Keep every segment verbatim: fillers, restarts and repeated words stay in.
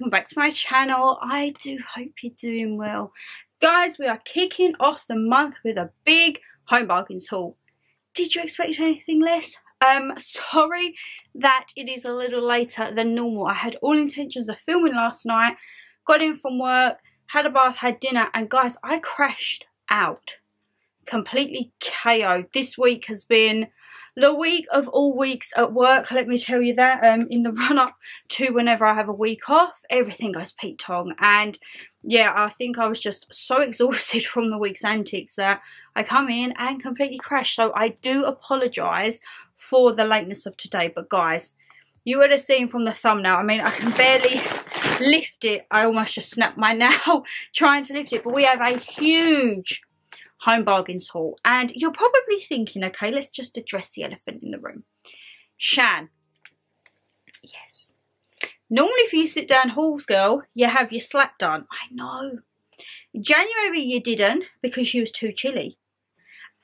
welcome back to my channel. I do hope you're doing well. Guys, we are kicking off the month with a big Home Bargains haul. Did you expect anything less? Um, sorry that it is a little later than normal. I had all intentions of filming last night, got in from work, had a bath, had dinner, and guys, I crashed out. Completely K O'd. This week has been the week of all weeks at work, let me tell you that. Um, in the run-up to whenever I have a week off, everything goes peak tong. And yeah, I think I was just so exhausted from the week's antics that I come in and completely crash. So I do apologise for the lateness of today. But guys, you would have seen from the thumbnail, I mean, I can barely lift it. I almost just snapped my nail trying to lift it. But we have a huge Home Bargains haul, and you're probably thinking, okay, let's just address the elephant in the room. Shan. Yes. Normally for you sit down hauls, girl, you have your slap done. I know. January you didn't because you was too chilly.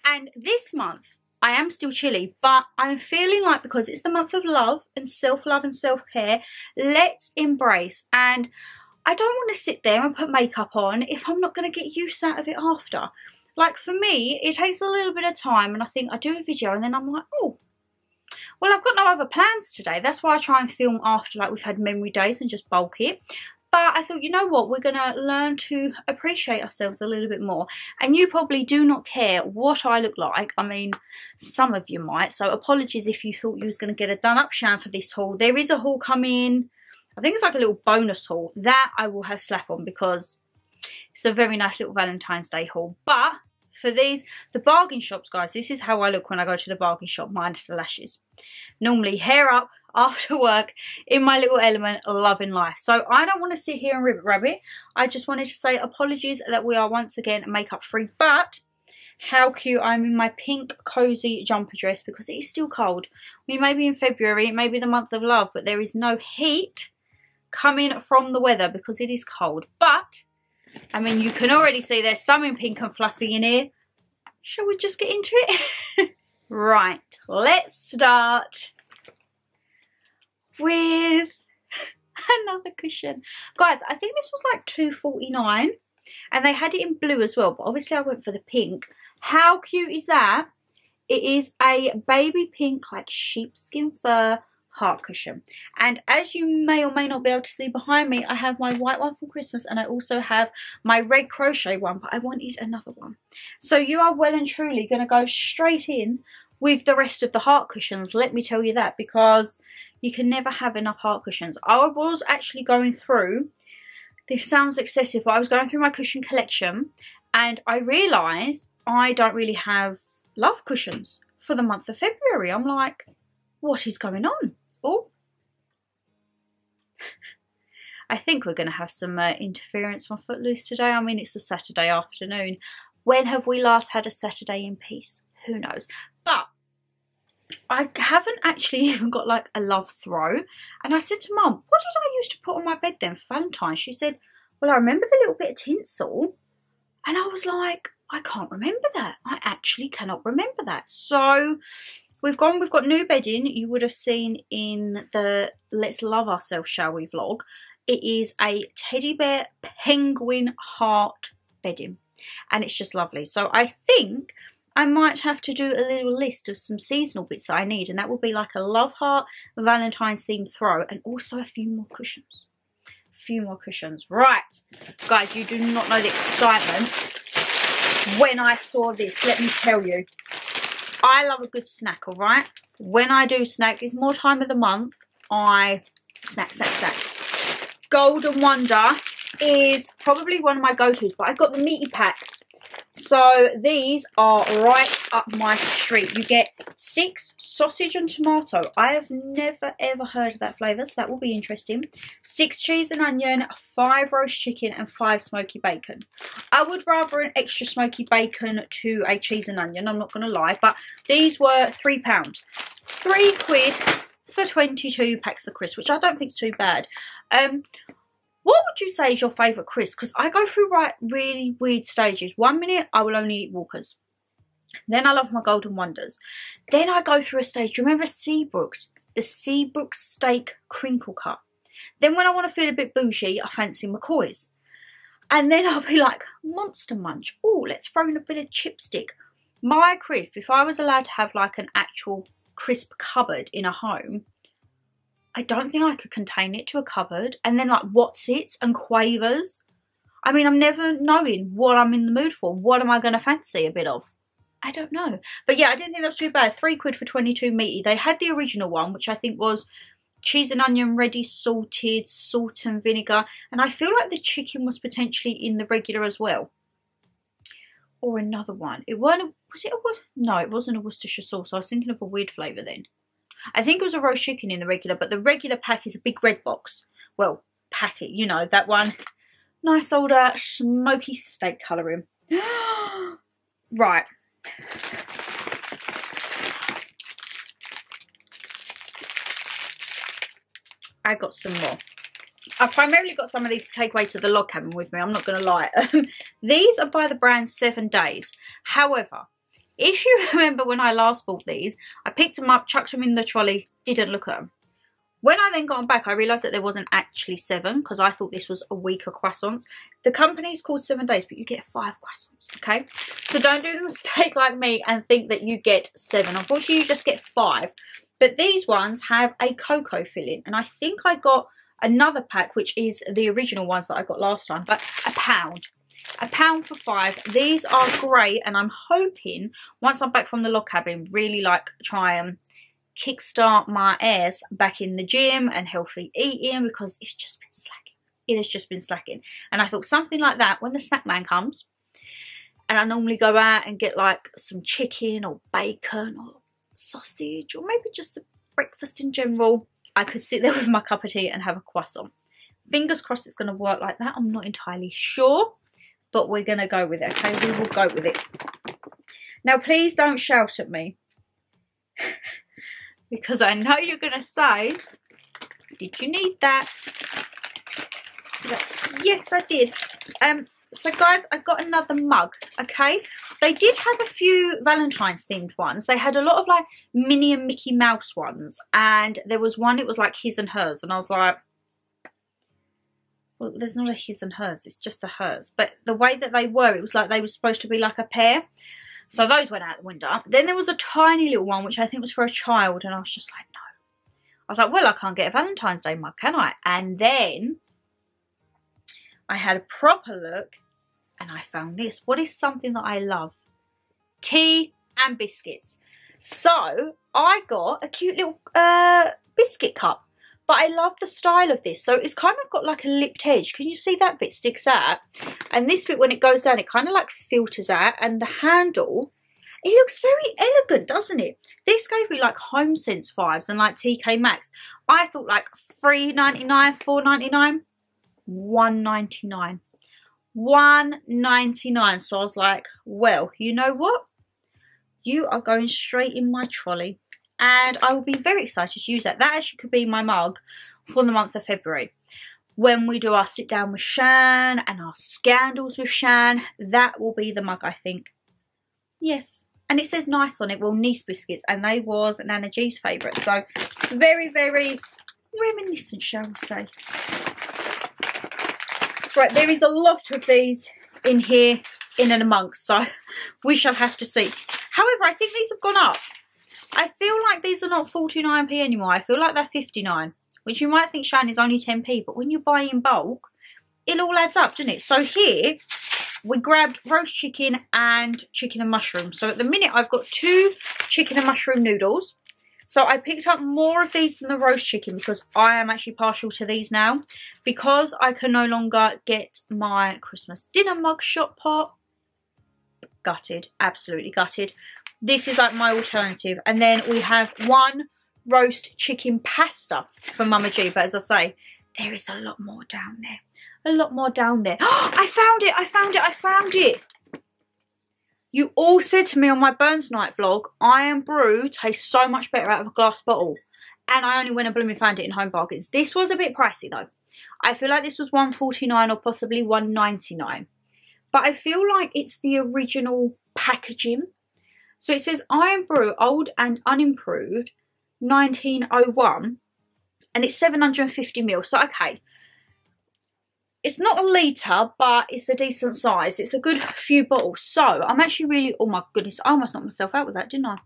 And this month I am still chilly, but I'm feeling like because it's the month of love and self-love and self-care, let's embrace. And I don't want to sit there and put makeup on if I'm not going to get use out of it after. Like for me, it takes a little bit of time and I think I do a video and then I'm like, oh, well, I've got no other plans today. That's why I try and film after, like we've had memory days, and just bulk it. But I thought, you know what, we're going to learn to appreciate ourselves a little bit more. And you probably do not care what I look like. I mean, some of you might. So apologies if you thought you was going to get a done up Shan for this haul. There is a haul coming. I think it's like a little bonus haul that I will have slap on because it's a very nice little Valentine's Day haul. But for these, the bargain shops, guys, this is how I look when I go to the bargain shop, minus the lashes. Normally hair up after work in my little element, loving life. So I don't want to sit here and ribbit rabbit. I just wanted to say apologies that we are once again makeup free, but how cute I'm in my pink cozy jumper dress because it is still cold. We may be in February, it may be the month of love, but there is no heat coming from the weather because it is cold. But I mean, you can already see there's some in pink and fluffy in here. Shall we just get into it? Right, let's start with another cushion. Guys, I think this was like two forty-nine and they had it in blue as well, but obviously I went for the pink. How cute is that? It is a baby pink, like sheepskin fur heart cushion, and as you may or may not be able to see behind me, I have my white one from Christmas and I also have my red crochet one, but I wanted another one. So you are well and truly going to go straight in with the rest of the heart cushions, let me tell you that, because you can never have enough heart cushions. I was actually going through, this sounds excessive, but I was going through my cushion collection and I realized I don't really have love cushions for the month of February. I'm like, what is going on? Oh, I think we're going to have some uh, interference from Footloose today. I mean, it's a Saturday afternoon. When have we last had a Saturday in peace? Who knows? But I haven't actually even got like a love throw. And I said to Mum, what did I used to put on my bed then for Valentine's? She said, well, I remember the little bit of tinsel. And I was like, I can't remember that. I actually cannot remember that. So We've gone, we've got new bedding. You would have seen in the Let's Love Ourselves Shall We vlog. It is a teddy bear penguin heart bedding and it's just lovely. So I think I might have to do a little list of some seasonal bits that I need, and that will be like a love heart, Valentine's themed throw, and also a few more cushions. A few more cushions. Right, guys, you do not know the excitement when I saw this, let me tell you. I love a good snack, all right? When I do snack, it's more time of the month, I snack, snack, snack. Golden Wonder is probably one of my go-tos, but I got the meaty pack. So these are right up my street. You get six sausage and tomato. I have never, ever heard of that flavour, so that will be interesting. Six cheese and onion, five roast chicken, and five smoky bacon. I would rather an extra smoky bacon to a cheese and onion, I'm not going to lie, but these were three pounds. Three quid for twenty-two packs of crisps, which I don't think is too bad. Um... What would you say is your favourite crisp? Because I go through right really weird stages. One minute, I will only eat Walkers. Then I love my Golden Wonders. Then I go through a stage. Do you remember Seabrook's? The Seabrook's Steak Crinkle Cut. Then when I want to feel a bit bougie, I fancy McCoy's. And then I'll be like, Monster Munch. Oh, let's throw in a bit of Chipstick. My crisp, if I was allowed to have like an actual crisp cupboard in a home, I don't think I could contain it to a cupboard. And then like What's It and Quavers. I mean, I'm never knowing what I'm in the mood for. What am I going to fancy a bit of? I don't know. But yeah, I didn't think that was too bad. Three quid for twenty-two meaty. They had the original one, which I think was cheese and onion ready salted, salt and vinegar. And I feel like the chicken was potentially in the regular as well. Or another one. It weren't a, was it a, no, it wasn't a Worcestershire sauce. I was thinking of a weird flavour then. I think it was a roast chicken in the regular, but the regular pack is a big red box. Well, packet, you know, that one. Nice old uh, smoky steak colouring. Right. I got some more. I've primarily got some of these to take away to the log cabin with me, I'm not going to lie. These are by the brand Seven Days. However, if you remember when I last bought these, I picked them up, chucked them in the trolley, didn't look at them. When I then got them back, I realised that there wasn't actually seven, because I thought this was a week of croissants. The company's called Seven Days, but you get five croissants, okay? So don't do the mistake like me and think that you get seven. Unfortunately, you just get five. But these ones have a cocoa filling, and I think I got another pack, which is the original ones that I got last time, but a pound. A pound for five. These are great, and I'm hoping, once I'm back from the log cabin, really, like, try and kickstart my ass back in the gym and healthy eating, because it's just been slacking. It has just been slacking. And I thought something like that, when the snack man comes, and I normally go out and get, like, some chicken or bacon or sausage or maybe just the breakfast in general, I could sit there with my cup of tea and have a croissant. Fingers crossed it's going to work like that. I'm not entirely sure, but we're going to go with it, okay? We will go with it. Now, please don't shout at me because I know you're going to say, did you need that? Yes, I did. Um, so, guys, I've got another mug, okay? They did have a few Valentine's-themed ones. They had a lot of, like, Minnie and Mickey Mouse ones. And there was one, it was, like, his and hers. And I was like, well, there's not a his and hers. It's just a hers. But the way that they were, it was like they were supposed to be, like, a pair. So those went out the window. Then there was a tiny little one, which I think was for a child. And I was just like, no. I was like, well, I can't get a Valentine's Day mug, can I? And then I had a proper look and I found this. What is something that I love? Tea and biscuits. So I got a cute little uh, biscuit cup. But I love the style of this. So it's kind of got like a lipped edge. Can you see that bit sticks out? And this bit, when it goes down, it kind of like filters out. And the handle, it looks very elegant, doesn't it? This gave me like Home Sense vibes and like T K Maxx. I thought like three ninety-nine, four ninety-nine, one ninety-nine. one ninety-nine. So I was like, well, you know what? You are going straight in my trolley. And I will be very excited to use that. That actually could be my mug for the month of February. When we do our sit down with Shan and our scandals with Shan, that will be the mug, I think. Yes. And it says nice on it. Well, Nice Biscuits. And they was Nana G's favourite. So, very, very reminiscent, shall we say. Right, there is a lot of these in here, in and amongst. So, we shall have to see. However, I think these have gone up. I feel like these are not forty-nine p anymore. I feel like they're fifty-nine, which you might think, Shane, is only ten p. But when you buy in bulk, it all adds up, doesn't it? So here, we grabbed roast chicken and chicken and mushrooms. So at the minute, I've got two chicken and mushroom noodles. So I picked up more of these than the roast chicken because I am actually partial to these now. Because I can no longer get my Christmas dinner mug shot pot. Gutted, absolutely gutted. This is like my alternative. And then we have one roast chicken pasta for Mama G. But as I say, there is a lot more down there. A lot more down there. Oh, I found it. I found it. I found it. You all said to me on my Burns Night vlog, Iron Brew tastes so much better out of a glass bottle. And I only went and blooming found it in Home Bargains. This was a bit pricey though. I feel like this was one forty-nine or possibly one ninety-nine. But I feel like it's the original packaging. So it says Iron Brew, old and unimproved, nineteen oh one. and it's seven hundred and fifty mils, so okay. It's not a litre, but it's a decent size. It's a good few bottles. So I'm actually really, oh my goodness, I almost knocked myself out with that, didn't I?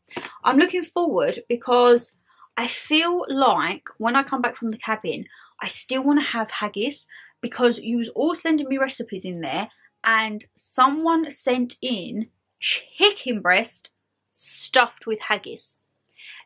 I'm looking forward because I feel like when I come back from the cabin, I still want to have haggis because you was all sending me recipes in there and someone sent in chicken breast stuffed with haggis.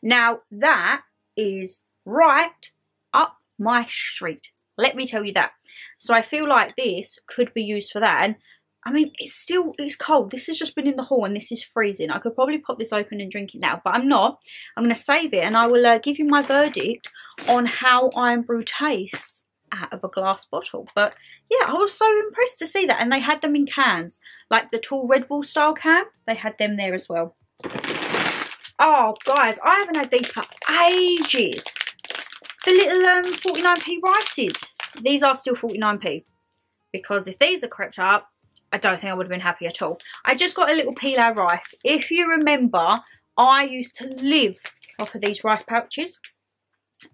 Now that is right up my street. Let me tell you that. So I feel like this could be used for that. And I mean, it's still, it's cold. This has just been in the hall and this is freezing. I could probably pop this open and drink it now, but I'm not. I'm going to save it and I will uh, give you my verdict on how Iron Brew tastes out of a glass bottle. But yeah, I was so impressed to see that. And they had them in cans, like the tall Red Bull style can. They had them there as well. Oh, guys, I haven't had these for ages. The little um, forty-nine p rices. These are still forty-nine p because if these are crept up, I don't think I would have been happy at all. I just got a little pilau rice. If you remember, I used to live off of these rice pouches.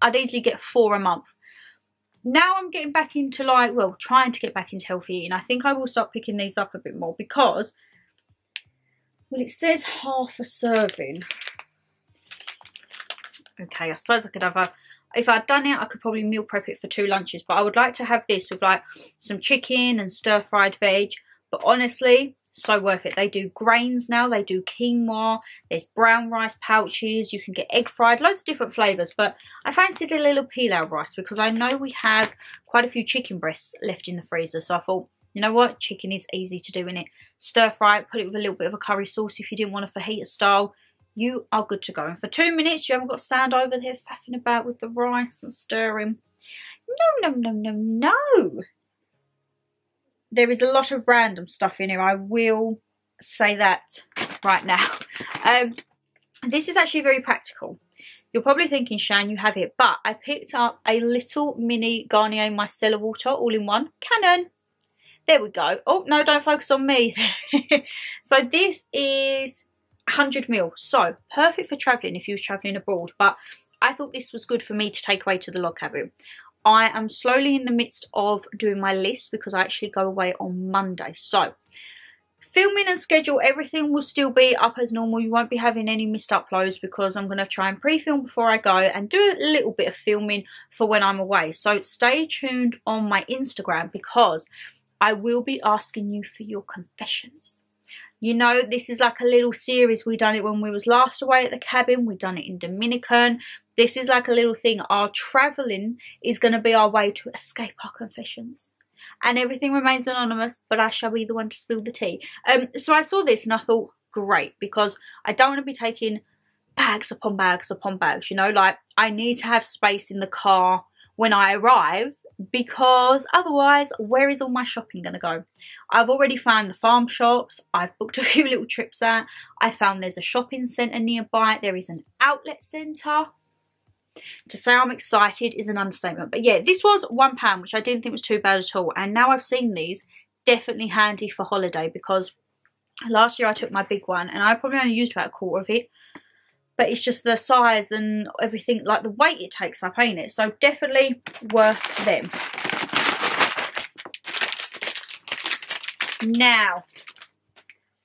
I'd easily get four a month. Now I'm getting back into like, well, trying to get back into healthy eating. I think I will start picking these up a bit more because, well, it says half a serving. Okay, I suppose I could have a, if I'd done it, I could probably meal prep it for two lunches. But I would like to have this with like some chicken and stir-fried veg. But honestly, so worth it. They do grains now. They do quinoa. There's brown rice pouches. You can get egg fried. Loads of different flavours. But I fancied a little pilau rice because I know we have quite a few chicken breasts left in the freezer. So I thought, you know what? Chicken is easy to do, innit? Stir fry it. Put it with a little bit of a curry sauce if you didn't want a fajita style. You are good to go. And for two minutes, you haven't got to stand over there faffing about with the rice and stirring. No, no, no, no, no. There is a lot of random stuff in here. I will say that right now. Um, this is actually very practical. You're probably thinking, Shan, you have it. But I picked up a little mini Garnier micellar water all in one. Canon. There we go. Oh, no, don't focus on me. So this is one hundred mil, so perfect for traveling if you was traveling abroad, but I thought this was good for me to take away to the log cabin. I am slowly in the midst of doing my list because I actually go away on Monday, so filming and schedule, everything will still be up as normal. You won't be having any missed uploads because I'm going to try and pre-film before I go and do a little bit of filming for when I'm away, so stay tuned on my Instagram because I will be asking you for your confessions. You know, this is like a little series. We done it when we was last away at the cabin. We done it in Dominican. This is like a little thing. Our travelling is going to be our way to escape our confessions. And everything remains anonymous, but I shall be the one to spill the tea. Um, so I saw this and I thought, great, because I don't want to be taking bags upon bags upon bags. You know, like I need to have space in the car when I arrive. Because otherwise, where is all my shopping going to go? I've already found the farm shops. I've booked a few little trips out. I found there's a shopping centre nearby. There is an outlet centre. To say I'm excited is an understatement. But yeah, this was one pound, which I didn't think was too bad at all. And now I've seen these, definitely handy for holiday because last year I took my big one and I probably only used about a quarter of it. But it's just the size and everything, like the weight it takes up, ain't it? So definitely worth them. Now,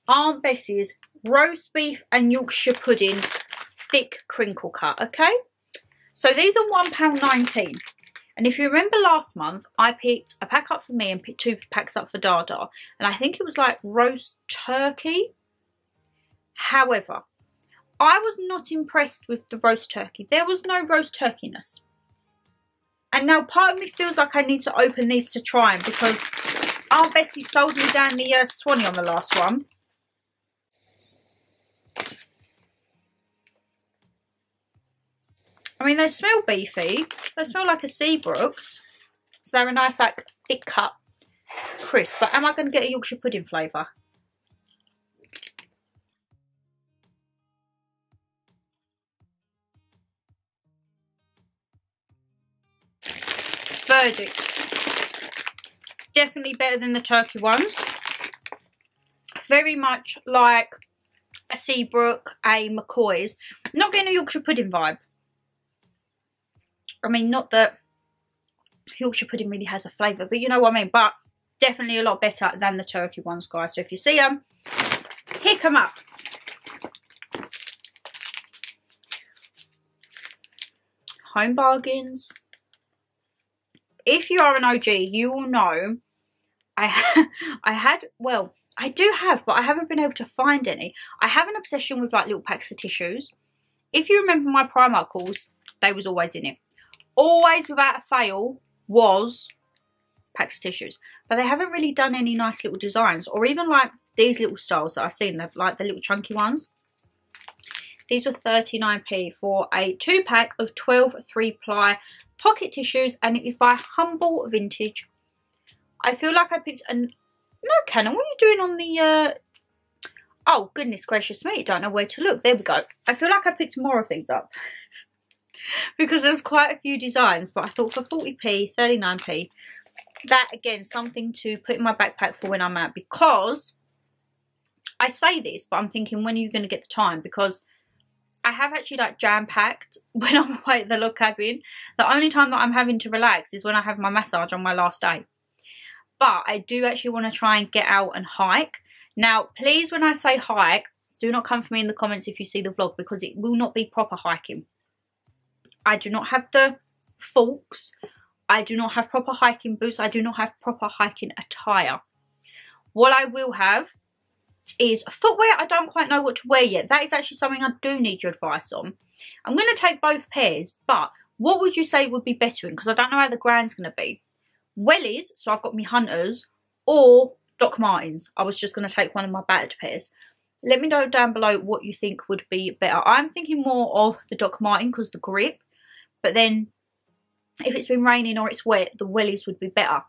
Aunt Bessie's roast beef and Yorkshire pudding, thick crinkle cut, okay? So these are one pound nineteen. And if you remember last month, I picked a pack up for me and picked two packs up for Dada. And I think it was like roast turkey. However, I was not impressed with the roast turkey. There was no roast turkiness. And now part of me feels like I need to open these to try them because Aunt Bessie sold me down the uh, Swanee on the last one. I mean, they smell beefy. They smell like a Seabrook's. So they're a nice, like, thick cut crisp. But am I going to get a Yorkshire pudding flavour? Verdict. Definitely better than the turkey ones. Very much like a Seabrook, a McCoy's. Not getting a Yorkshire pudding vibe. I mean, not that Yorkshire pudding really has a flavour, but you know what I mean. But definitely a lot better than the turkey ones, guys. So if you see them, pick them up. Home Bargains. If you are an O G, you will know I ha I had, well, I do have, but I haven't been able to find any. I have an obsession with like little packs of tissues. If you remember my Primarkals, they was always in it. Always, without fail, was packs of tissues. But they haven't really done any nice little designs, or even like these little styles that I've seen, like the little chunky ones. These were thirty-nine p for a two-pack of twelve three-ply pocket tissues, and it is by Humble Vintage. I feel like I picked an... No, Canon, what are you doing on the... Uh... Oh, goodness gracious me, don't know where to look. There we go. I feel like I picked more of things up because there's quite a few designs, but I thought for forty p, thirty-nine p, that, again, something to put in my backpack for when I'm out, because I say this, but I'm thinking, when are you going to get the time? Because I have actually like jam-packed when I'm away at the log cabin. The only time that I'm having to relax is when I have my massage on my last day. But I do actually want to try and get out and hike. Now, please, when I say hike, do not come for me in the comments if you see the vlog, because it will not be proper hiking. I do not have the forks. I do not have proper hiking boots. I do not have proper hiking attire. What I will have is footwear. I don't quite know what to wear yet. That is actually something I do need your advice on. I'm going to take both pairs, but what would you say would be better in? Because I don't know how the grand's going to be. Wellies, so I've got me Hunters, or Doc Martens. I was just going to take one of my battered pairs. Let me know down below what you think would be better. I'm thinking more of the Doc Marten because the grip, but then if it's been raining or it's wet, the wellies would be better.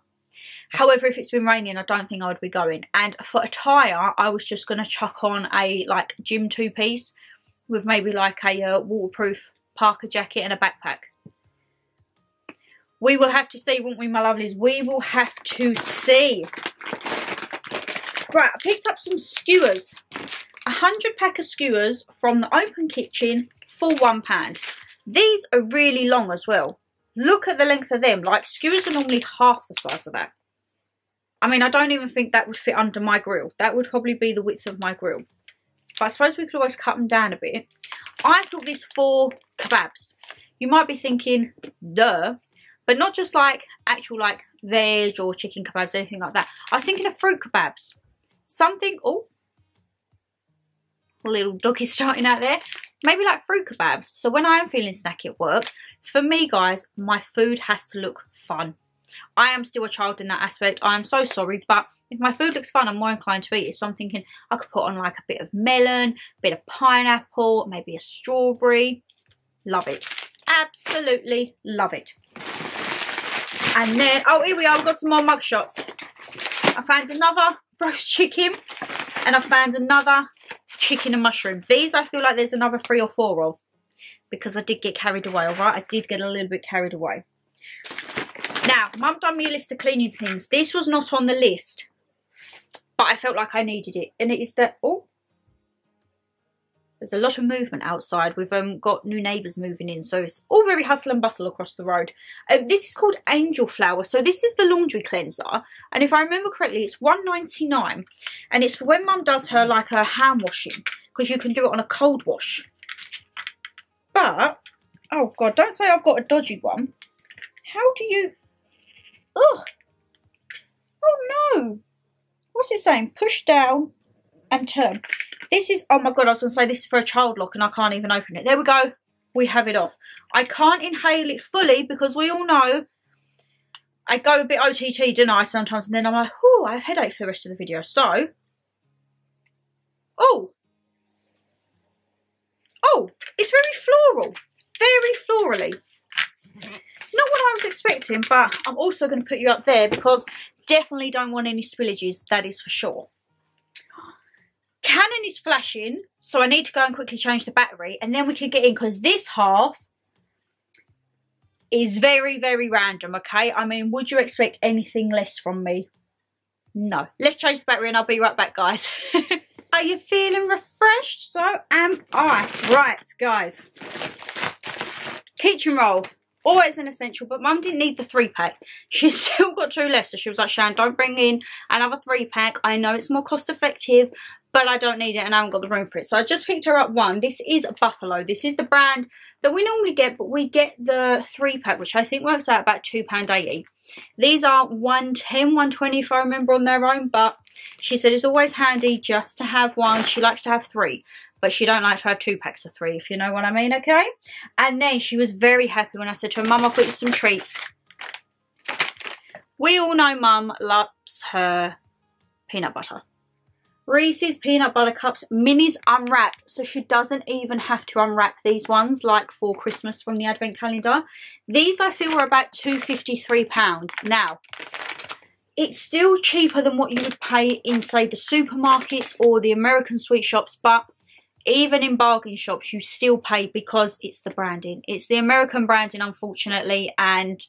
However, if it's been raining, I don't think I would be going. And for attire, I was just going to chuck on a like gym two-piece with maybe like a uh, waterproof parka jacket and a backpack. We will have to see, won't we, my lovelies? We will have to see. Right, I picked up some skewers. A hundred pack of skewers from the Open Kitchen for one pound. These are really long as well. Look at the length of them. Like, skewers are normally half the size of that. I mean, I don't even think that would fit under my grill. That would probably be the width of my grill. But I suppose we could always cut them down a bit. I thought this for kebabs. You might be thinking, duh. But not just like actual like veg or chicken kebabs, anything like that. I was thinking of fruit kebabs. Something, oh, little doggy starting out there. Maybe like fruit kebabs. So when I am feeling snacky at work, for me, guys, my food has to look fun. I am still a child in that aspect. I am so sorry, but if my food looks fun, I'm more inclined to eat it. So I'm thinking I could put on like a bit of melon, a bit of pineapple, maybe a strawberry. Love it. Absolutely love it. And then, oh, here we are. We've got some more mug shots. I found another roast chicken, and I found another chicken and mushroom. These I feel like there's another three or four of, because I did get carried away, all right? I did get a little bit carried away. Now, Mum done me a list of cleaning things. This was not on the list, but I felt like I needed it. And it is that, oh, there's a lot of movement outside. We've um, got new neighbours moving in, so it's all very hustle and bustle across the road. Um, this is called Angel Flower. So this is the laundry cleanser, and if I remember correctly, it's one ninety-nine, and it's for when Mum does her like her hand washing, because you can do it on a cold wash. But oh god, don't say I've got a dodgy one. How do you? Ugh! Oh no! What's it saying? Push down and turn. This is, oh my god, I was going to say this is for a child lock and I can't even open it. There we go. We have it off. I can't inhale it fully because we all know I go a bit O T T, don't I, sometimes. And then I'm like, oh, I have a headache for the rest of the video. So, oh. Oh, it's very floral. Very florally. Not what I was expecting, but I'm also going to put you up there because definitely don't want any spillages. That is for sure. Canon is flashing, so I need to go and quickly change the battery and then we can get in, because this half is very, very random, okay? I mean, would you expect anything less from me? No. Let's change the battery and I'll be right back, guys. Are you feeling refreshed? So am I. Right, guys. Kitchen roll. always an essential, but mum didn't need the three pack. She's still got two left, so she was like, Shan, don't bring in another three pack. I know it's more cost effective, but I don't need it and I haven't got the room for it. So I just picked her up one. This is Buffalo. This is the brand that we normally get, but we get the three pack, which I think works out about two pounds eighty. These are one ten, one twenty if I remember on their own, but she said it's always handy just to have one. She likes to have three, but she don't like to have two packs of three, if you know what I mean, okay? And then she was very happy when I said to her, Mum, I've got you some treats. We all know Mum loves her peanut butter. Reese's peanut butter cups, minis unwrapped, so she doesn't even have to unwrap these ones like for Christmas from the advent calendar. These I feel are about two pounds fifty-three. Now, it's still cheaper than what you would pay in, say, the supermarkets or the American sweet shops, but even in bargain shops you still pay because it's the branding. It's the American branding, unfortunately, and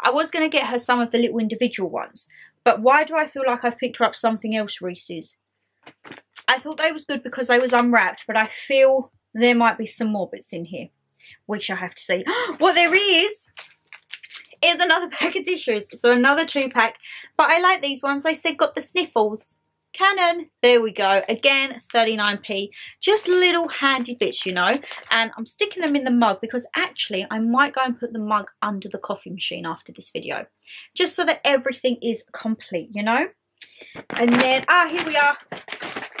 I was going to get her some of the little individual ones, but why do I feel like I've picked her up something else, Reese's? I thought they was good because they was unwrapped, but I feel there might be some more bits in here, which I have to see. What there is, is another pack of tissues, so another two pack, but I like these ones. I said got the sniffles. Canon, there we go, again, thirty-nine p, just little handy bits, you know, and I'm sticking them in the mug because actually I might go and put the mug under the coffee machine after this video, just so that everything is complete, you know. And then, ah, here we are.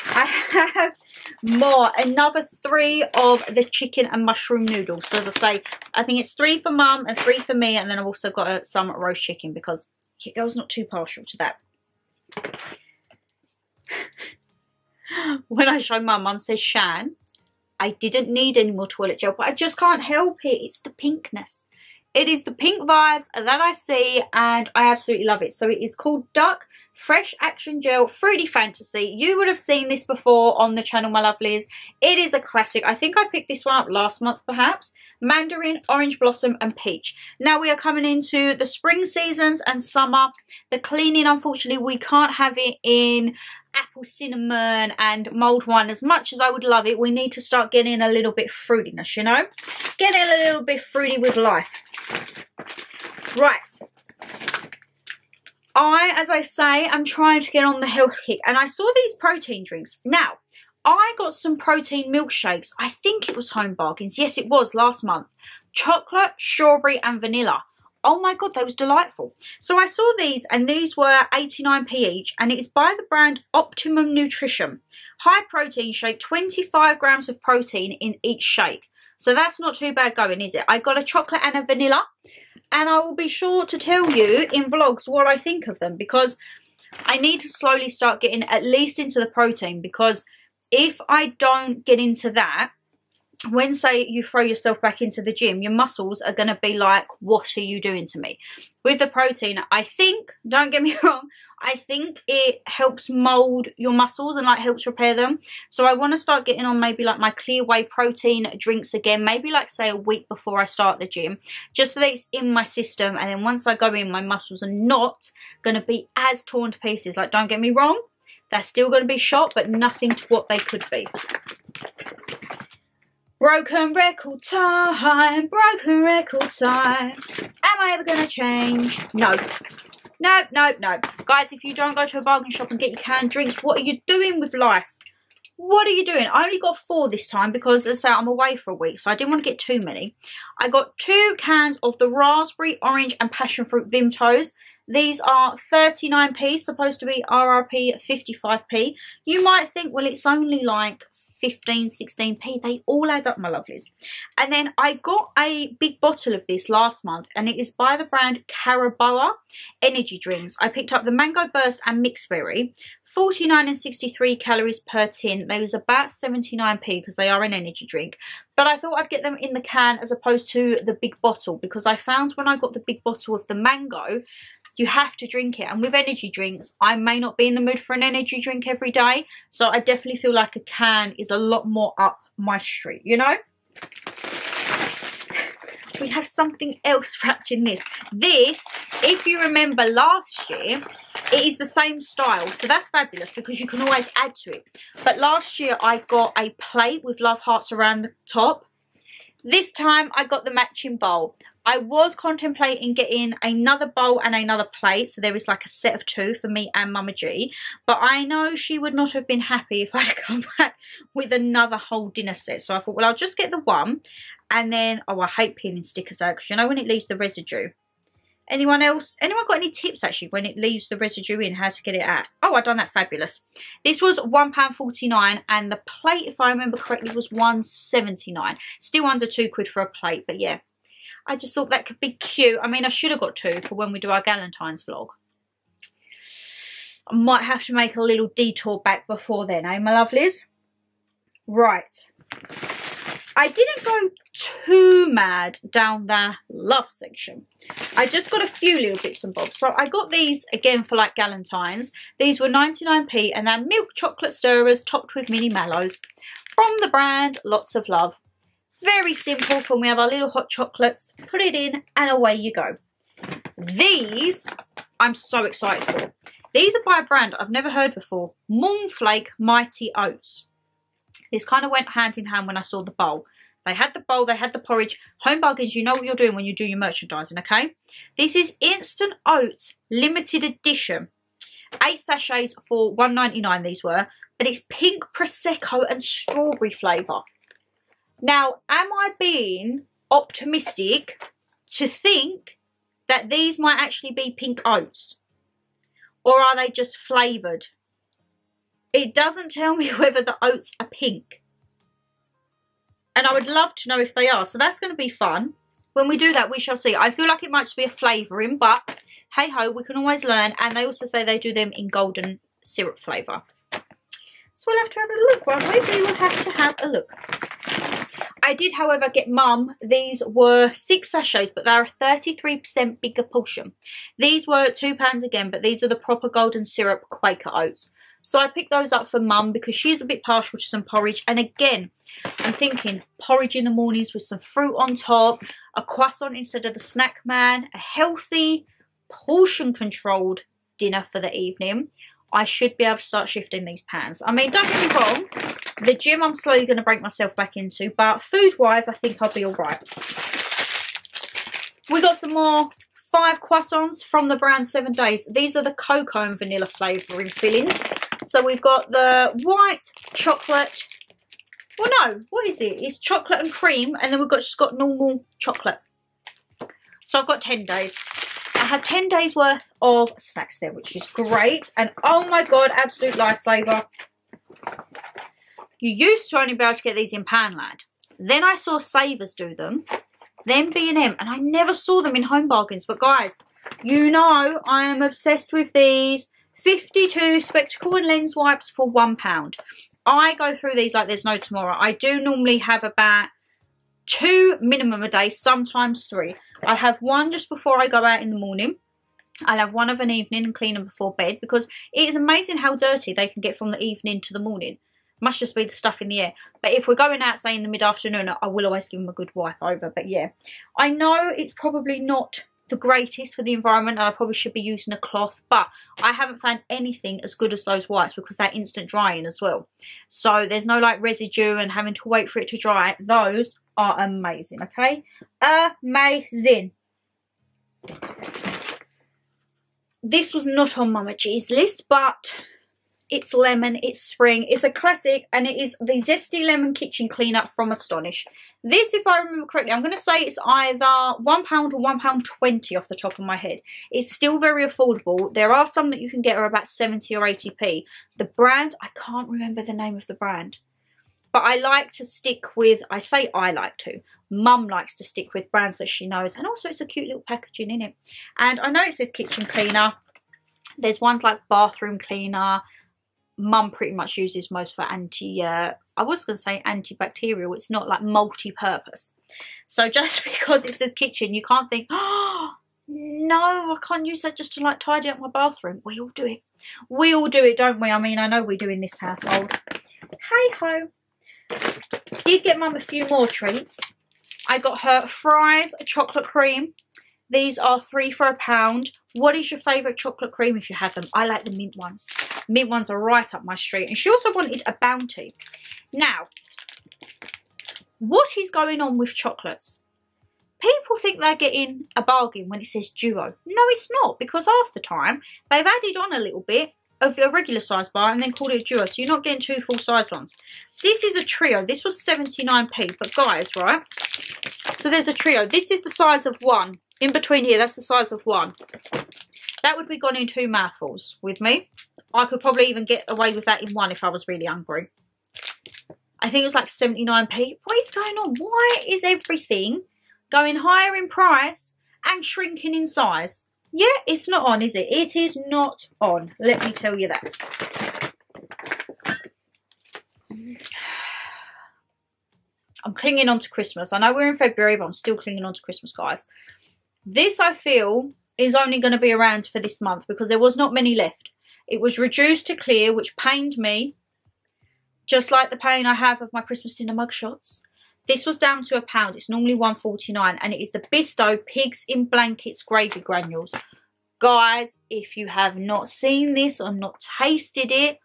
I have more. Another three of the chicken and mushroom noodles. So as I say, I think it's three for Mum and three for me. And then I've also got uh, some roast chicken because it girl's not too partial to that. When I show Mum, Mum says, Shan, I didn't need any more toilet gel, but I just can't help it. It's the pinkness. It is the pink vibes that I see and I absolutely love it. So it is called Duck Fresh Action Gel Fruity Fantasy. You would have seen this before on the channel, my lovelies. It is a classic. I think I picked this one up last month perhaps. Mandarin, Orange Blossom and Peach. Now we are coming into the spring seasons and summer. The cleaning, unfortunately, we can't have it in apple cinnamon and mulled wine as much as I would love it. We need to start getting a little bit fruitiness, you know, getting a little bit fruity with life, right? I, as I say, I'm trying to get on the health kick, and I saw these protein drinks. Now I got some protein milkshakes. I think it was Home Bargains. Yes, it was last month. Chocolate, strawberry and vanilla. Oh my god, they was delightful. So I saw these and these were eighty-nine p each, and it is by the brand Optimum Nutrition. High protein shake, twenty-five grams of protein in each shake. So that's not too bad going, is it? I got a chocolate and a vanilla, and I will be sure to tell you in vlogs what I think of them because I need to slowly start getting at least into the protein, because if I don't get into that, when, say, you throw yourself back into the gym, your muscles are going to be like, what are you doing to me? With the protein, I think, don't get me wrong, I think it helps mold your muscles and, like, helps repair them. So I want to start getting on maybe, like, my clear whey protein drinks again, maybe, like, say, a week before I start the gym, just so that it's in my system. And then once I go in, my muscles are not going to be as torn to pieces. Like, don't get me wrong, they're still going to be shot, but nothing to what they could be. Broken record time, broken record time. Am I ever gonna change? No. Nope, nope, nope. Guys, if you don't go to a bargain shop and get your canned drinks, what are you doing with life? What are you doing? I only got four this time because, as I say, I'm away for a week, so I didn't want to get too many. I got two cans of the raspberry, orange and passion fruit Vimtos. These are thirty-nine p, supposed to be R R P fifty-five p. You might think, well, it's only like fifteen, sixteen p. They all add up, my lovelies. And then I got a big bottle of this last month, and it is by the brand Caraboa energy drinks. I picked up the mango burst and mixed berry. forty-nine and sixty-three calories per tin. They was about seventy-nine p because they are an energy drink, but I thought I'd get them in the can as opposed to the big bottle, because I found when I got the big bottle of the mango, you have to drink it. And with energy drinks, I may not be in the mood for an energy drink every day. So I definitely feel like a can is a lot more up my street, you know? We have something else wrapped in this. This, if you remember last year, it is the same style. So that's fabulous because you can always add to it. But last year I got a plate with love hearts around the top. This time I got the matching bowl. I was contemplating getting another bowl and another plate, so there is like a set of two for me and Mama G, but I know she would not have been happy if I'd come back with another whole dinner set. So I thought, well, I'll just get the one, and then, oh, I hate peeling stickers out, because you know when it leaves the residue. Anyone else? Anyone got any tips, actually, when it leaves the residue in, how to get it out? Oh, I've done that. Fabulous. This was one pound forty-nine, and the plate, if I remember correctly, was one pound seventy-nine. Still under two quid for a plate, but yeah. I just thought that could be cute. I mean, I should have got two for when we do our Galentine's vlog. I might have to make a little detour back before then, eh, my lovelies? Right. I didn't go too mad down the love section. I just got a few little bits and bobs. So I got these again for like Galentine's. These were ninety-nine p and they're milk chocolate stirrers topped with mini mallows. From the brand, Lots of Love. Very simple. From we have our little hot chocolates, put it in and away you go. These I'm so excited for. These are by a brand I've never heard before. Moonflake Mighty Oats. This kind of went hand in hand when I saw the bowl. They had the bowl, they had the porridge. Home Bargains, you know what you're doing when you do your merchandising, okay? This is Instant Oats Limited Edition. Eight sachets for one pound ninety-nine these were, but it's pink Prosecco and strawberry flavour. Now, am I being optimistic to think that these might actually be pink oats? Or are they just flavoured? It doesn't tell me whether the oats are pink. And I would love to know if they are. So that's going to be fun. When we do that, we shall see. I feel like it might just be a flavouring, but hey-ho, we can always learn. And they also say they do them in golden syrup flavour. So we'll have to have a look, won't we? We will have to have a look. I did, however, get Mum. These were six sachets, but they're a thirty-three percent bigger portion. These were two pounds again, but these are the proper golden syrup Quaker oats. So I picked those up for Mum because she's a bit partial to some porridge. And again, I'm thinking porridge in the mornings with some fruit on top, a croissant instead of the snack man, a healthy, portion-controlled dinner for the evening. I should be able to start shifting these pans. I mean, don't get me wrong, the gym I'm slowly going to break myself back into, but food-wise, I think I'll be all right. We got some more five croissants from the brand Seven Days. These are the cocoa and vanilla flavouring fillings. So we've got the white chocolate, well no, what is it? It's chocolate and cream, and then we've got, just got normal chocolate. So I've got ten days. I have ten days worth of snacks there, which is great. And oh my God, absolute lifesaver. You used to only be able to get these in Poundland. Then I saw Savers do them, then B and M, and I never saw them in Home Bargains. But guys, you know I am obsessed with these. fifty-two spectacle and lens wipes for one pound. I go through these like there's no tomorrow. I do normally have about two minimum a day, sometimes three. I'll have one just before I go out in the morning. I'll have one of an evening and clean them before bed, because it is amazing how dirty they can get from the evening to the morning. Must just be the stuff in the air. But if we're going out, say, in the mid-afternoon, I will always give them a good wipe over. But yeah, I know it's probably not the greatest for the environment, and I probably should be using a cloth, but I haven't found anything as good as those wipes because they're instant drying as well, so there's no like residue and having to wait for it to dry. Those are amazing, okay? Amazing. This was not on Mama G's list, but it's lemon, it's spring, it's a classic, and it is the Zesty Lemon Kitchen Cleanup from Astonish. This, if I remember correctly, I'm going to say it's either one pound or one pound twenty off the top of my head. It's still very affordable. There are some that you can get are about seventy or eighty p. The brand, I can't remember the name of the brand. But I like to stick with, I say I like to, Mum likes to stick with brands that she knows. And also it's a cute little packaging in it. And I know it says kitchen cleaner. There's ones like bathroom cleaner. Mum pretty much uses most for anti, uh, I was going to say antibacterial. It's not like multi-purpose. So just because it says kitchen, you can't think, oh, no, I can't use that just to like tidy up my bathroom. We all do it. We all do it, don't we? I mean, I know we do in this household. Hey-ho. Did get Mum a few more treats. I got her fries, a chocolate cream. These are three for a pound. What is your favourite chocolate cream if you have them? I like the mint ones. Mint ones are right up my street. And she also wanted a bounty. Now, what is going on with chocolates? people think they're getting a bargain when it says duo. No, it's not, because half the time they've added on a little bit of a regular size bar and then called it a duo, so you're not getting two full size ones. This is a trio. This was seventy-nine p, but guys, right, so there's a trio. This is the size of one. In between here, that's the size of one. That would be gone in two mouthfuls with me. I could probably even get away with that in one if I was really hungry. I think it was like seventy-nine p. What is going on? Why is everything going higher in price and shrinking in size? Yeah, it's not on, is it? It is not on. Let me tell you that. I'm clinging on to Christmas. I know we're in February, but I'm still clinging on to Christmas, guys. This, I feel, is only going to be around for this month because there was not many left. It was reduced to clear, which pained me, just like the pain I have of my Christmas dinner mug shots. This was down to a pound. It's normally one forty-nine, and it is the Bisto Pigs in Blankets Gravy Granules. Guys, if you have not seen this or not tasted it,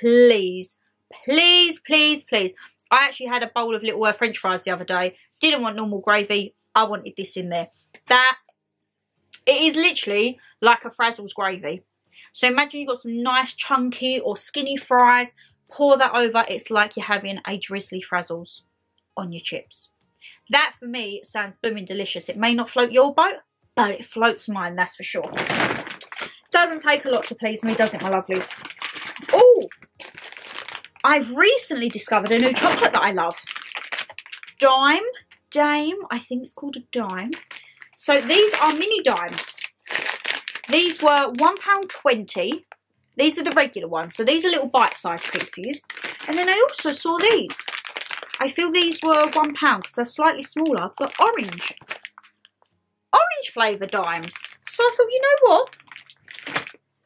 please, please, please, please. I actually had a bowl of little uh, French fries the other day. Didn't want normal gravy. I wanted this in there. That, it is literally like a Frazzles gravy. So imagine you've got some nice chunky or skinny fries. Pour that over. It's like you're having a drizzly Frazzles on your chips. That, for me, sounds blooming delicious. It may not float your boat, but it floats mine, that's for sure. Doesn't take a lot to please me, does it, my lovelies? Oh, I've recently discovered a new chocolate that I love. Dime, Dame, I think it's called a Dime. So these are mini Dimes. These were one pound twenty. These are the regular ones. So these are little bite-sized pieces. And then I also saw these. I feel these were one pound because they're slightly smaller, but orange. Orange flavour Dimes. So I thought, you know what?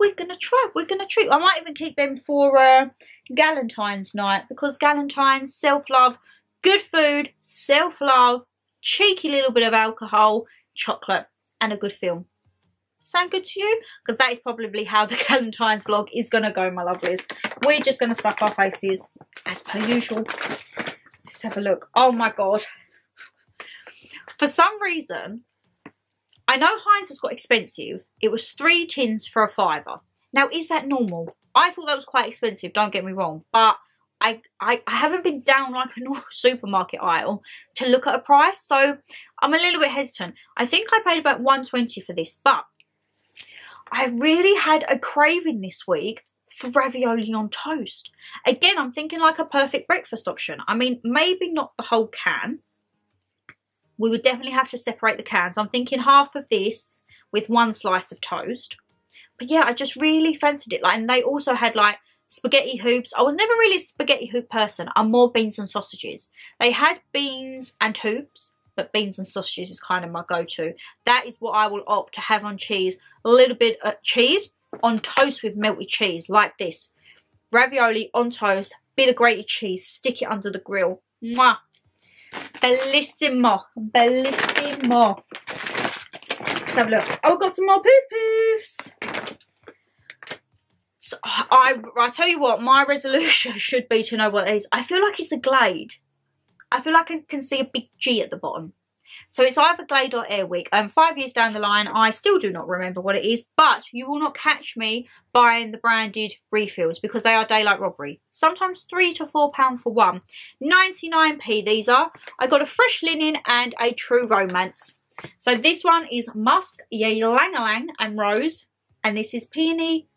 We're going to try. We're going to treat. I might even keep them for uh, Galentine's night, because Galentine's, self-love, good food, self-love, cheeky little bit of alcohol, chocolate, and a good film. Sound good to you? Because that is probably how the Galentine's vlog is going to go, my lovelies. We're just going to stuff our faces as per usual. Let's have a look. Oh my god. For some reason, I know Heinz has got expensive. It was three tins for a fiver. Now, is that normal? I thought that was quite expensive, don't get me wrong. But I, I, I haven't been down like a normal supermarket aisle to look at a price. So I'm a little bit hesitant. I think I paid about one twenty for this. But I really had a craving this week for ravioli on toast. Again, I'm thinking like a perfect breakfast option. I mean, maybe not the whole can. We would definitely have to separate the cans. I'm thinking half of this with one slice of toast. But yeah, I just really fancied it. Like, and they also had like spaghetti hoops. I was never really a spaghetti hoop person. I'm more beans and sausages. They had beans and hoops, but beans and sausages is kind of my go-to. That is what I will opt to have on cheese. A little bit of cheese on toast with melted cheese, like this. Ravioli on toast, bit of grated cheese, stick it under the grill. Mwah! Bellissimo, bellissimo. Let's have a look. Oh, I've got some more poof poofs. So, I, I tell you what, my resolution should be to know what it is. I feel like it's a Glade. I feel like I can see a big G at the bottom. So it's either Glade or Airwick. Um, five years down the line, I still do not remember what it is, but you will not catch me buying the branded refills because they are daylight robbery. Sometimes three to four pounds for one. ninety-nine p these are. I got a fresh linen and a true romance. So this one is musk, ylang-ylang and rose. And this is peony,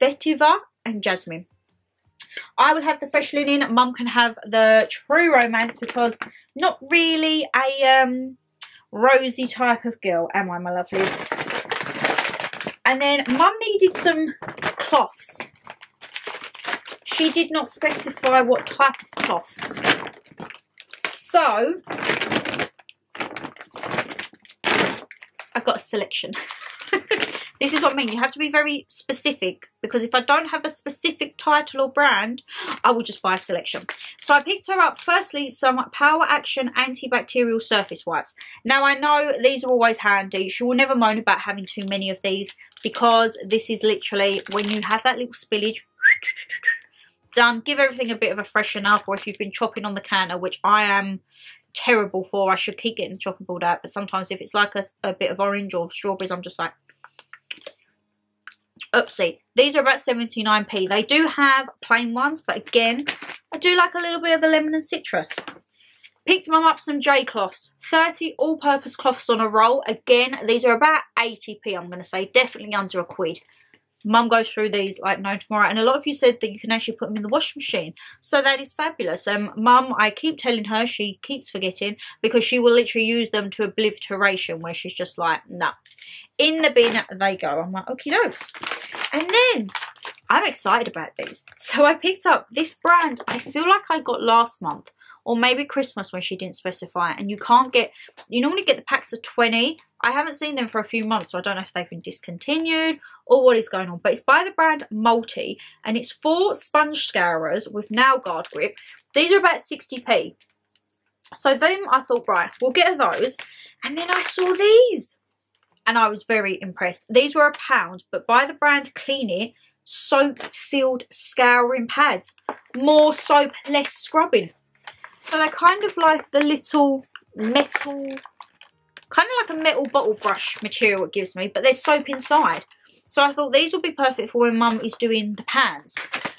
vetiver and jasmine. I would have the fresh linen. Mum can have the true romance because not really a um, rosy type of girl, am I, my lovelies? And then Mum needed some cloths. She did not specify what type of cloths. So, I've got a selection. This is what I mean. You have to be very specific, because if I don't have a specific title or brand, I will just buy a selection. So I picked her up, firstly, some Power Action antibacterial surface wipes. Now, I know these are always handy. She will never moan about having too many of these, because this is literally when you have that little spillage done. Give everything a bit of a freshen up, or if you've been chopping on the counter, which I am terrible for. I should keep getting the chopping board out, but sometimes if it's like a, a bit of orange or strawberries, I'm just like, oopsie. These are about seventy-nine p. They do have plain ones, but again, I do like a little bit of the lemon and citrus. Picked mum up some J cloths, thirty all-purpose cloths on a roll. Again, these are about eighty p, I'm going to say, definitely under a quid. Mum goes through these like no tomorrow, and a lot of you said that you can actually put them in the washing machine, so that is fabulous. Um, Mum, I keep telling her, she keeps forgetting, because she will literally use them to obliteration, where she's just like, nah. In the bin they go. I'm like, okie dokes. And then I'm excited about these. So I picked up this brand I feel like I got last month, or maybe Christmas when she didn't specify it. And you can't get, you normally get the packs of twenty. I haven't seen them for a few months, so I don't know if they've been discontinued or what is going on. But it's by the brand Multi, and it's four sponge scourers with nail guard grip. These are about sixty p. So then I thought, right, we'll get those. And then I saw these, and I was very impressed. These were a pound, but by the brand Clean It, soap-filled scouring pads. More soap, less scrubbing. So they're kind of like the little metal, kind of like a metal bottle brush material it gives me, but there's soap inside. So I thought these would be perfect for when Mum is doing the pans,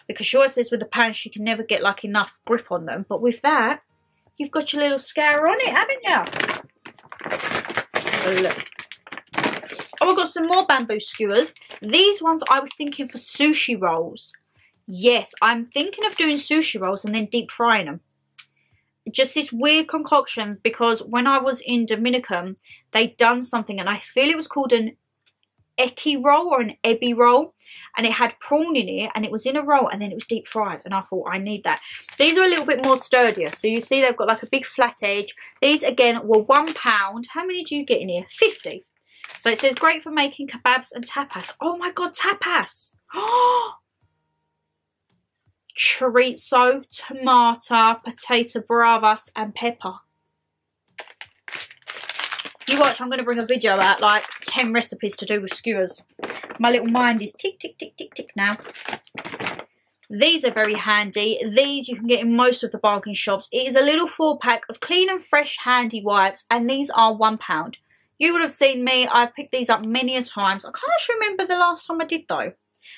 because she always says with the pans she can never get like enough grip on them. But with that, you've got your little scour on it, haven't you? Let's have a look. Oh, I've got some more bamboo skewers. These ones I was thinking for sushi rolls. Yes, I'm thinking of doing sushi rolls and then deep frying them. Just this weird concoction, because when I was in Dominican, they'd done something, and I feel it was called an eki roll or an ebi roll, and it had prawn in it, and it was in a roll, and then it was deep fried, and I thought, I need that. These are a little bit more sturdier, so you see they've got like a big flat edge. These again were one pound. How many do you get in here? Fifty. So it says great for making kebabs and tapas. Oh my god, tapas. Oh, chorizo, tomato, potato bravas and pepper. You watch, I'm going to bring a video out like ten recipes to do with skewers. My little mind is tick tick tick tick tick now. These are very handy. These you can get in most of the bargain shops. It is a little four pack of clean and fresh handy wipes, and these are one pound. You would have seen me, I've picked these up many a times. I can't actually remember the last time I did though.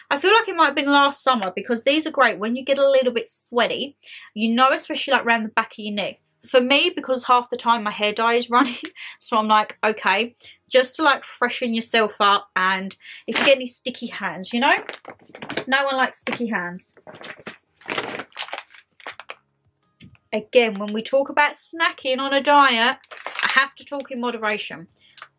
I feel like it might have been last summer, because these are great when you get a little bit sweaty, you know, especially like around the back of your neck. For me, because half the time my hair dye is running, so I'm like, okay, just to like freshen yourself up, and if you get any sticky hands, you know, no one likes sticky hands. Again, when we talk about snacking on a diet, I have to talk in moderation.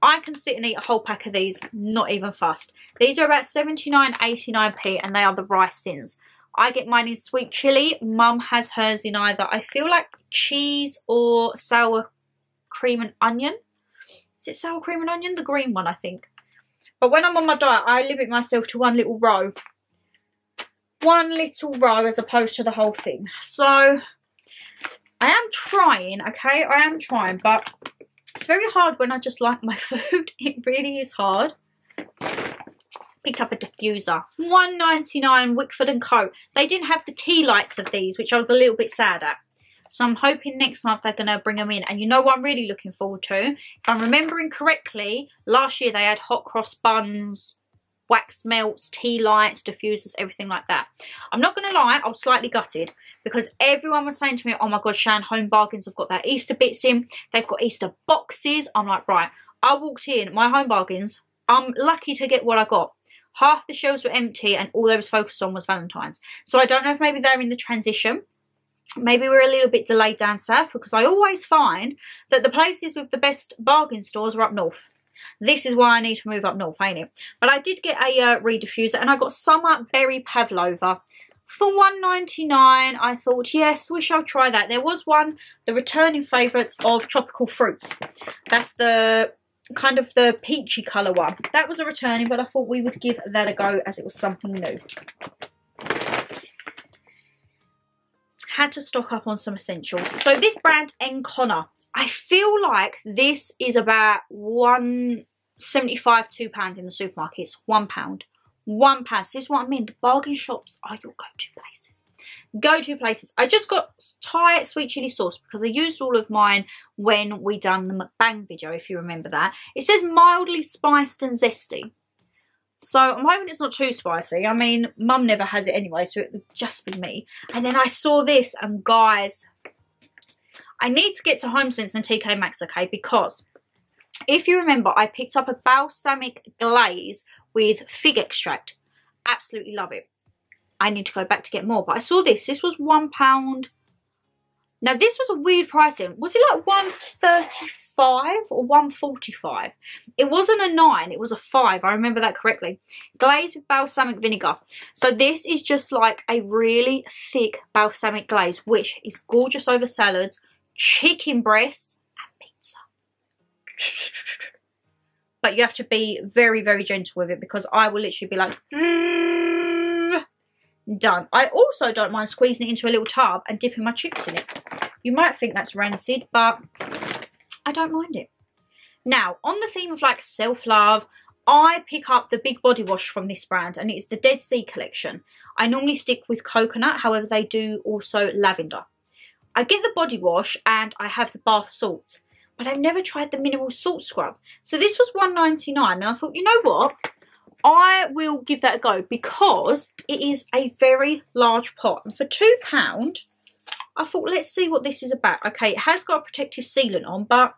I can sit and eat a whole pack of these, not even fussed. These are about seventy-nine, eighty-nine p, and they are the rice thins. I get mine in sweet chili. Mum has hers in either, I feel like, cheese or sour cream and onion. Is it sour cream and onion? The green one, I think. But when I'm on my diet, I limit myself to one little row. One little row as opposed to the whole thing. So, I am trying, okay? I am trying, but it's very hard when I just like my food. It really is hard. Picked up a diffuser. one ninety-nine, Wickford and Co. They didn't have the tea lights of these, which I was a little bit sad at. So I'm hoping next month they're going to bring them in. And you know what I'm really looking forward to? If I'm remembering correctly, last year they had hot cross buns, wax melts, tea lights, diffusers, everything like that. I'm not going to lie, I was slightly gutted, because everyone was saying to me, oh my god, Shan, Home Bargains have got their Easter bits in, they've got Easter boxes. I'm like, right, I walked in, my Home Bargains, I'm lucky to get what I got. Half the shelves were empty, and all they was focused on was Valentine's. So I don't know if maybe they're in the transition. Maybe we're a little bit delayed down south, because I always find that the places with the best bargain stores are up north. This is why I need to move up north, ain't it? But I did get a uh, reed diffuser, and I got summer berry pavlova for one ninety-nine. I thought, yes, we shall try that. There was one, the returning favourites of tropical fruits. That's the kind of the peachy colour one. That was a returning, but I thought we would give that a go as it was something new. Had to stock up on some essentials. So this brand, Encona. I feel like this is about one seventy-five, two pounds in the supermarkets. One pound. One pound. So this is what I mean. The bargain shops are your go-to places. go-to places. I just got Thai sweet chili sauce because I used all of mine when we done the mukbang video, if you remember that. It says mildly spiced and zesty. So I'm hoping it's not too spicy. I mean, Mum never has it anyway, so it would just be me. And then I saw this, and guys, I need to get to HomeSense and T K Maxx, okay? Because if you remember, I picked up a balsamic glaze with fig extract. Absolutely love it. I need to go back to get more. But I saw this. This was one pound. Now, this was a weird pricing. Was it like one thirty-five or one forty-five? It wasn't a nine. It was a five. I remember that correctly. Glaze with balsamic vinegar. So this is just like a really thick balsamic glaze, which is gorgeous over salads, chicken breasts, and pizza. But you have to be very, very gentle with it because I will literally be like... Done. I also don't mind squeezing it into a little tub and dipping my chips in it. You might think that's rancid, but I don't mind it. Now, on the theme of like self-love, I pick up the big body wash from this brand, and it's the Dead Sea collection. I normally stick with coconut, however they do also lavender. I get the body wash and I have the bath salt, but I've never tried the mineral salt scrub. So this was one ninety-nine, and I thought, you know what? I will give that a go because it is a very large pot. And for two pounds, I thought, let's see what this is about. Okay, it has got a protective sealant on, but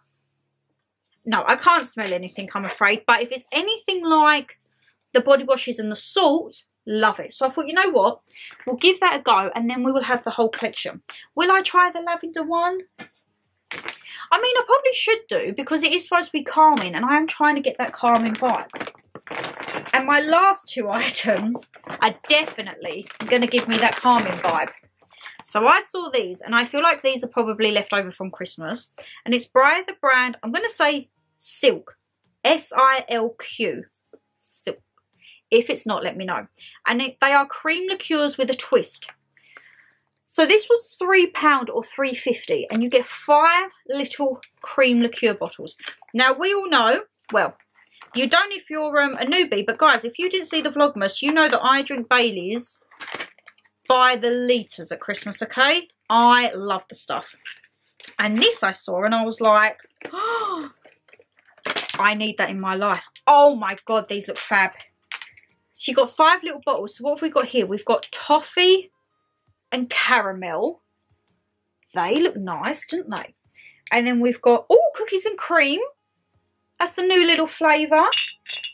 no, I can't smell anything, I'm afraid. But if it's anything like the body washes and the salt, love it. So I thought, you know what? We'll give that a go and then we will have the whole collection. Will I try the lavender one? I mean, I probably should do because it is supposed to be calming and I am trying to get that calming vibe. And my last two items are definitely going to give me that calming vibe. So I saw these, and I feel like these are probably left over from Christmas. And it's by the brand, I'm going to say Silk. S I L Q. Silk. If it's not, let me know. And it, they are cream liqueurs with a twist. So this was three pounds or three fifty, and you get five little cream liqueur bottles. Now, we all know, well... You don't if you're um, a newbie, but guys, if you didn't see the Vlogmas, you know that I drink Baileys by the litres at Christmas, okay? I love the stuff. And this I saw and I was like, oh, I need that in my life. Oh my God, these look fab. So you got five little bottles. So what have we got here? We've got toffee and caramel. They look nice, don't they? And then we've got, oh, cookies and cream. That's the new little flavour.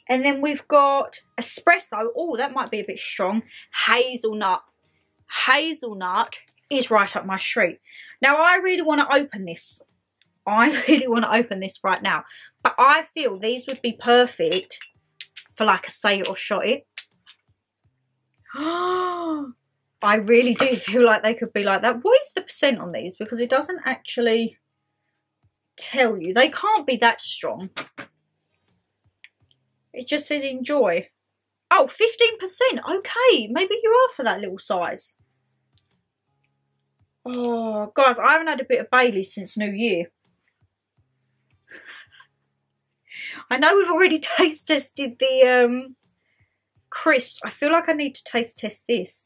And then we've got espresso. Oh, that might be a bit strong. Hazelnut. Hazelnut is right up my street. Now, I really want to open this. I really want to open this right now. But I feel these would be perfect for like a say it or shot it. I really do feel like they could be like that. What is the percent on these? Because it doesn't actually... tell you. They can't be that strong. It just says enjoy. Oh, fifteen percent. Okay, maybe you are for that little size. Oh, guys, I haven't had a bit of Baileys since New Year. I know we've already taste tested the um, crisps. I feel like I need to taste test this.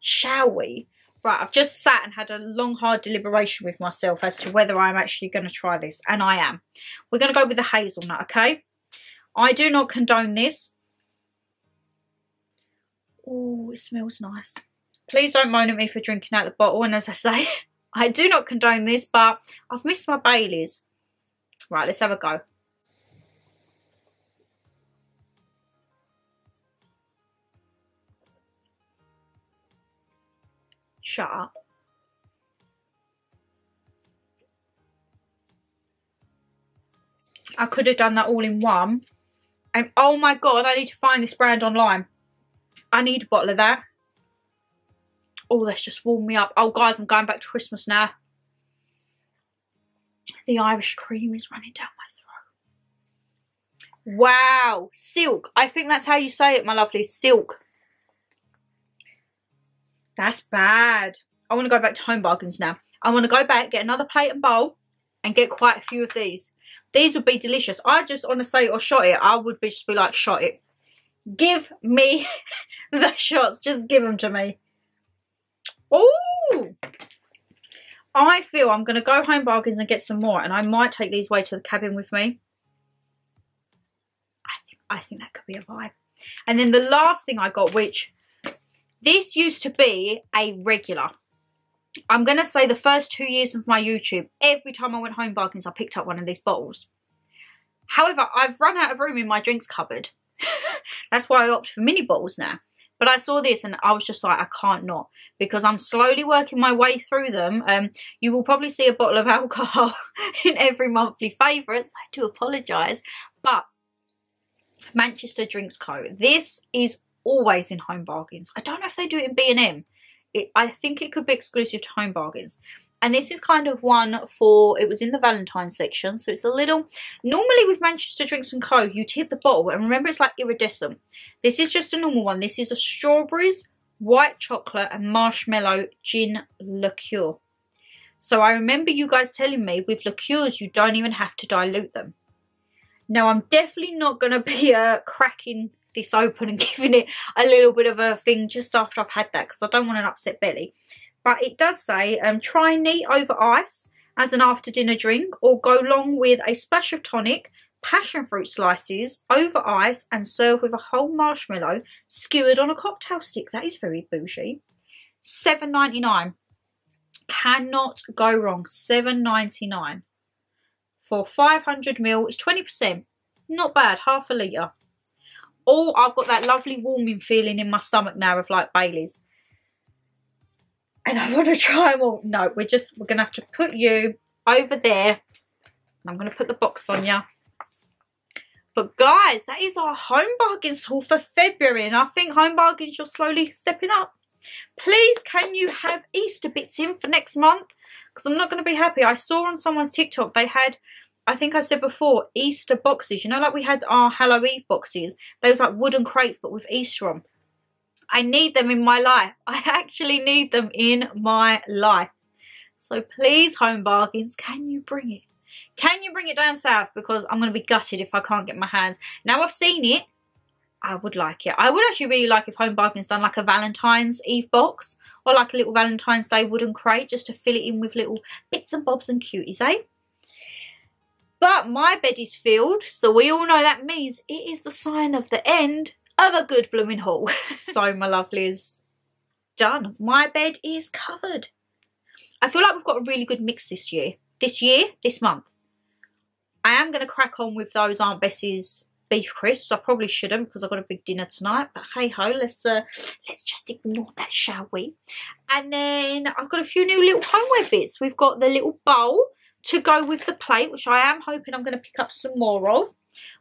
Shall we? Right, I've just sat and had a long, hard deliberation with myself as to whether I'm actually going to try this. And I am. We're going to go with the hazelnut, okay? I do not condone this. Oh, it smells nice. Please don't moan at me for drinking out the bottle. And as I say, I do not condone this, but I've missed my Baileys. Right, let's have a go. Shut up. I could have done that all in one. And oh my God, I need to find this brand online. I need a bottle of that. Oh, that's just warmed me up. Oh guys, I'm going back to Christmas now. The Irish cream is running down my throat. Wow, Silk. I think that's how you say it, my lovely. Silk. That's bad. I want to go back to Home Bargains now. I want to go back, get another plate and bowl, and get quite a few of these. These would be delicious. I just want to say or shot it. I would be just be like, shot it. Give me the shots. Just give them to me. Oh, I feel I'm going to go Home Bargains and get some more, and I might take these away to the cabin with me. I think, I think that could be a vibe. And then the last thing I got, which this used to be a regular. I'm going to say the first two years of my YouTube, every time I went Home Bargains, I picked up one of these bottles. However, I've run out of room in my drinks cupboard. That's why I opt for mini bottles now. But I saw this and I was just like, I can't not, because I'm slowly working my way through them. Um, you will probably see a bottle of alcohol in every monthly favourites. I do apologise. But Manchester Drinks Co. This is always in Home Bargains. I don't know if they do it in B and M. It, I think it could be exclusive to Home Bargains. And this is kind of one for, it was in the Valentine's section. So it's a little, normally with Manchester Drinks and Co, you tip the bottle and remember it's like iridescent. This is just a normal one. This is a strawberries, white chocolate and marshmallow gin liqueur. So I remember you guys telling me with liqueurs, you don't even have to dilute them. Now I'm definitely not going to be uh, cracking this open and giving it a little bit of a thing just after I've had that, because I don't want an upset belly. But it does say, um, try neat over ice as an after dinner drink, or go long with a splash of tonic, passion fruit slices over ice, and serve with a whole marshmallow skewered on a cocktail stick. That is very bougie. seven ninety-nine. Cannot go wrong. seven ninety-nine. For five hundred mil, it's twenty percent. Not bad. Half a litre. Oh, I've got that lovely warming feeling in my stomach now of like Baileys. And I want to try them all. No, we're just, we're going to have to put you over there. I'm going to put the box on you. But guys, that is our Home Bargains haul for February. And I think Home Bargains, you're slowly stepping up. Please, can you have Easter bits in for next month? Because I'm not going to be happy. I saw on someone's TikTok, they had, I think I said before, Easter boxes. You know, like we had our Halloween boxes. Those like wooden crates, but with Easter on. I need them in my life. I actually need them in my life. So please, Home Bargains, can you bring it? Can you bring it down south? Because I'm going to be gutted if I can't get my hands. Now I've seen it, I would like it. I would actually really like if Home Bargains done like a Valentine's Eve box, or like a little Valentine's Day wooden crate, just to fill it in with little bits and bobs and cuties, eh? But my bed is filled, so we all know that means it is the sign of the end of a good blooming haul. So my lovelies, done. My bed is covered. I feel like we've got a really good mix this year. This year, this month. I am going to crack on with those Aunt Bessie's beef crisps. I probably shouldn't because I've got a big dinner tonight. But hey ho, let's uh, let's just ignore that, shall we? And then I've got a few new little homeware bits. We've got the little bowl to go with the plate, which I am hoping I'm going to pick up some more of.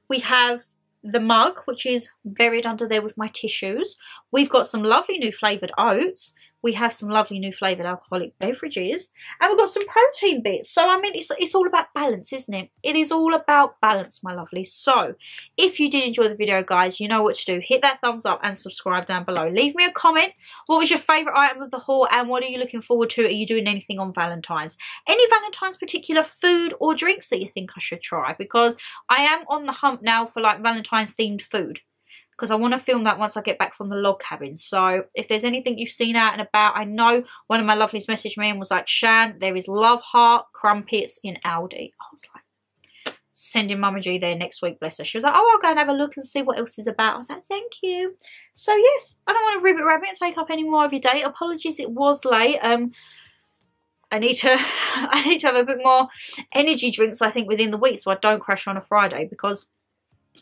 We have the mug, which is buried under there with my tissues. We've got some lovely new flavoured oats. We have some lovely new flavoured alcoholic beverages. And we've got some protein bits. So, I mean, it's, it's all about balance, isn't it? It is all about balance, my lovely. So, if you did enjoy the video, guys, you know what to do. Hit that thumbs up and subscribe down below. Leave me a comment. What was your favourite item of the haul and what are you looking forward to? Are you doing anything on Valentine's? Any Valentine's particular food or drinks that you think I should try? Because I am on the hunt now for, like, Valentine's themed food, because I want to film that once I get back from the log cabin. So if there's anything you've seen out and about, I know one of my lovelies messaged me and was like, Shan, there is love heart crumpets in Aldi. I was like, sending Mama G there next week, bless her. She was like, oh, I'll go and have a look and see what else is about. I was like, thank you. So yes, I don't want to ribbit rabbit and take up any more of your day. Apologies, it was late. Um, I need to, I need to have a bit more energy drinks, I think, within the week so I don't crash on a Friday, because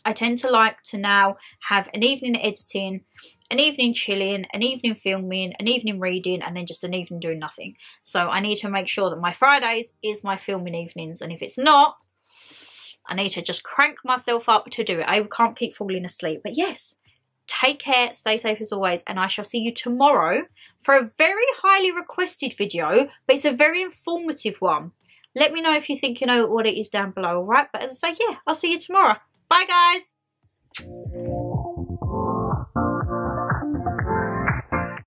I tend to like to now have an evening editing, an evening chilling, an evening filming, an evening reading, and then just an evening doing nothing. So I need to make sure that my Fridays is my filming evenings, and if it's not, I need to just crank myself up to do it. I can't keep falling asleep. But yes, take care, stay safe as always, and I shall see you tomorrow for a very highly requested video, but it's a very informative one. Let me know if you think you know what it is down below, all right? But as I say, yeah, I'll see you tomorrow. Bye, guys.